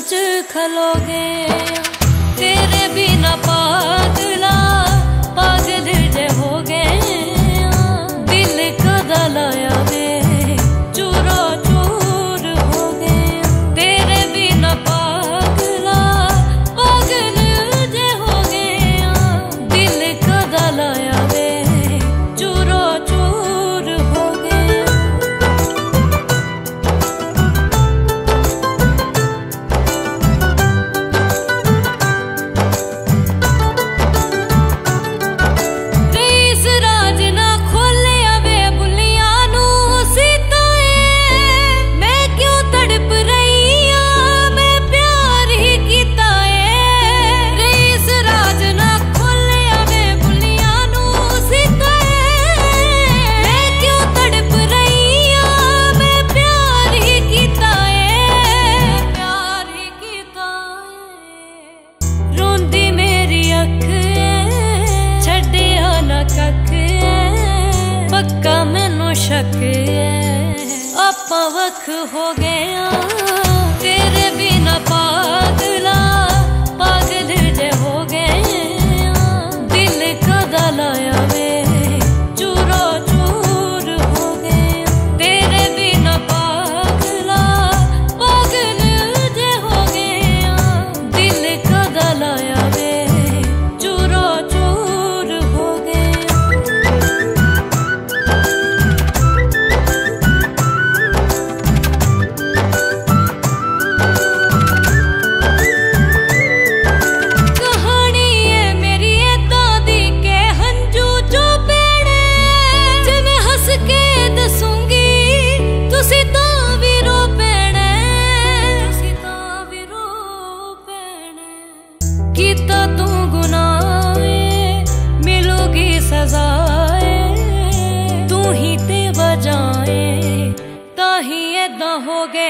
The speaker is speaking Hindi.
सच खलोगे तेरे बिना पागला पागल जे हो गए दिल को दलाया दे चूरो चूर हो गए तेरे बिना पागला पागल जे हो गए दिल को दलाया दे चूरो चूर हो गए। पक्का मैनू शक है आपां वख हो गया तेरे बिना पागला पागल जे हो गए दिल को दलाया वे चूरो चूर हो गए तेरे बिना पागला पागल जे हो गए दिल को दलाया वे चूरो चूर हो गए। कीता तू गुनाहे मिलोगी सजाए तू ही ते वजाए ताही ऐदा हो गए।